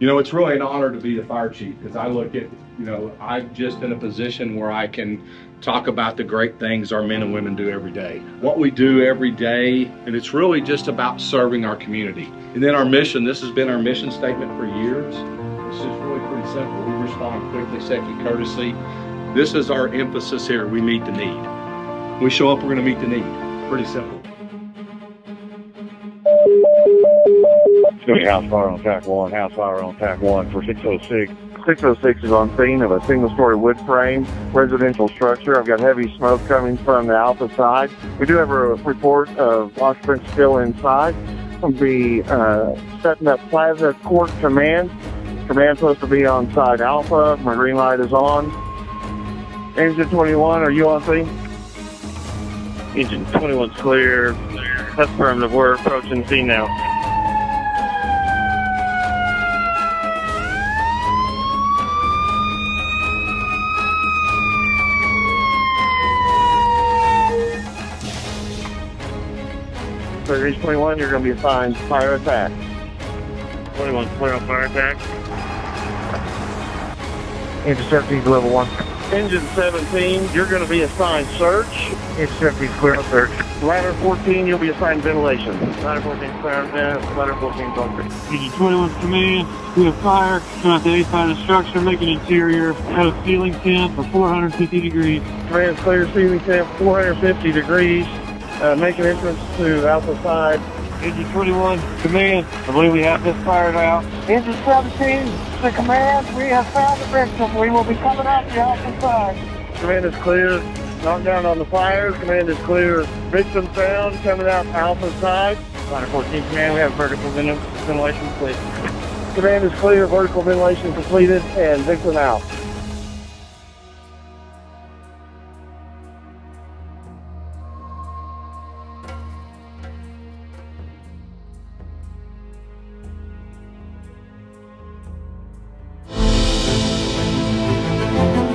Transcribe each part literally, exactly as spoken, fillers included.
You know, it's really an honor to be the fire chief, because I look at, you know, I'm just in a position where I can talk about the great things our men and women do every day. What we do every day, and it's really just about serving our community. And then our mission, this has been our mission statement for years. It's just really pretty simple. We respond quickly, safely, courtesy. This is our emphasis here. We meet the need. We show up, we're gonna meet the need. Pretty simple. House fire on Tac one, house fire on Tac one for six oh six. six oh six is on scene of a single-story wood frame residential structure. I've got heavy smoke coming from the alpha side. We do have a report of occupants still inside. We'll be uh, setting up Plaza Court Command. Command's supposed to be on side alpha. My green light is on. Engine twenty-one, are you on scene? Engine twenty-one's clear. That's affirmative. We're approaching scene now. Clear Engine twenty-one, you're going to be assigned fire attack. twenty-one, clear on fire attack. Intercepting level one. Engine seventeen, you're going to be assigned search. Intercepting clear on search. Ladder fourteen, you'll be assigned ventilation. Ladder fourteen, clear on vent. Ladder fourteen, bunker. Engine twenty-one, command. We have fire. Come out the A side of the structure. Make an interior at a ceiling temp of four hundred fifty degrees. Command clear ceiling temp four hundred fifty degrees. Uh, make an entrance to alpha side. Engine twenty-one, command. I believe we have this fired out. Engine seventeen, to command. We have found the victim. We will be coming out the alpha side. Command is clear. Knockdown on the fires. Command is clear. Victim found. Coming out alpha side. Ladder fourteen, command. We have vertical ventilation complete. Command is clear. Vertical ventilation completed and victim out.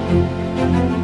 We'll be right back.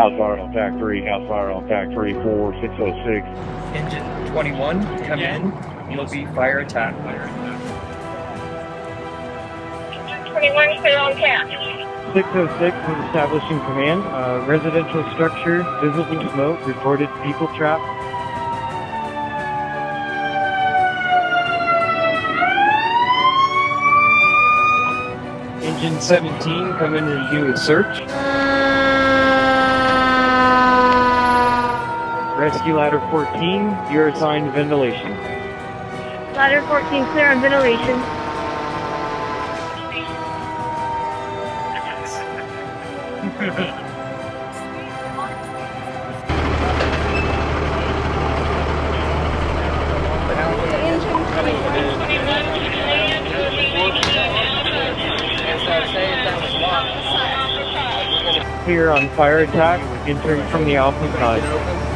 House fire on tack three, house fire on tack three, four, six oh six. Engine twenty-one, come yeah. in. You'll be fire attack. Fire attack. Engine twenty-one, stay on tack. Six oh six was establishing command. Uh, residential structure, visible smoke, reported people trap. Engine seventeen, come in and review and search. Rescue ladder fourteen, you're assigned ventilation. Ladder fourteen, clear on ventilation. Here on fire attack, entering from the alpha side.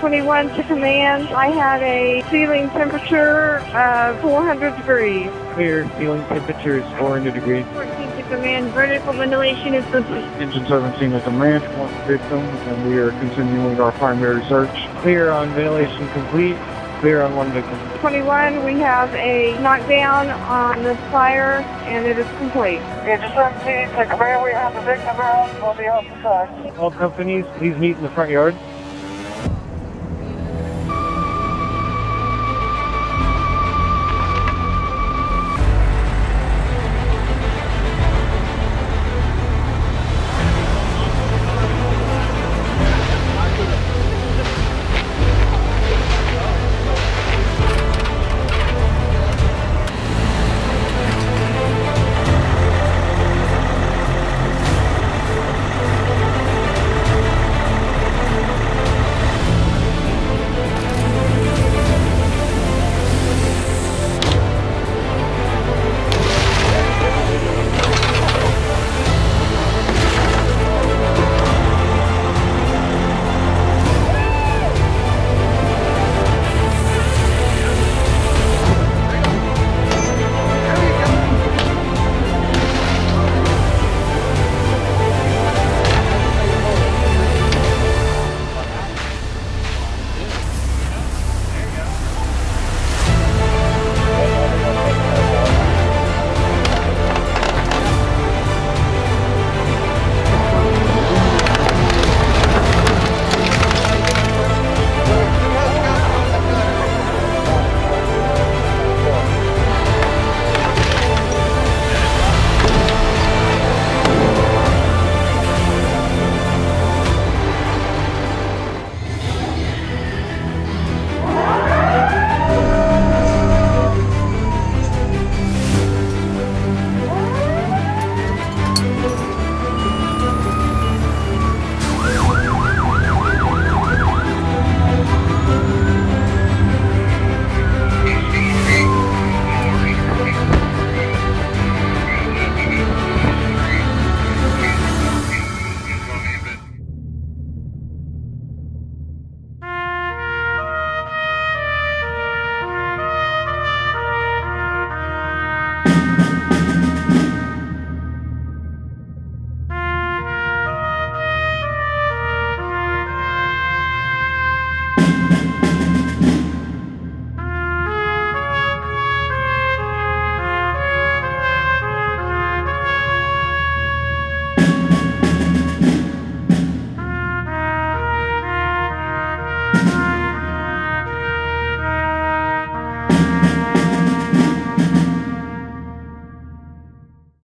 twenty-one to command. I had a ceiling temperature of four hundred degrees. Clear. Ceiling temperature is four hundred degrees. fourteen to command. Vertical ventilation is complete. Engine seventeen at the command. One victim, and we are continuing our primary search. Clear on ventilation complete. Clear on one victim. twenty-one, we have a knockdown on this fire, and it is complete. Engine seventeen to command. We have the victim around on the outside. All companies, please meet in the front yard.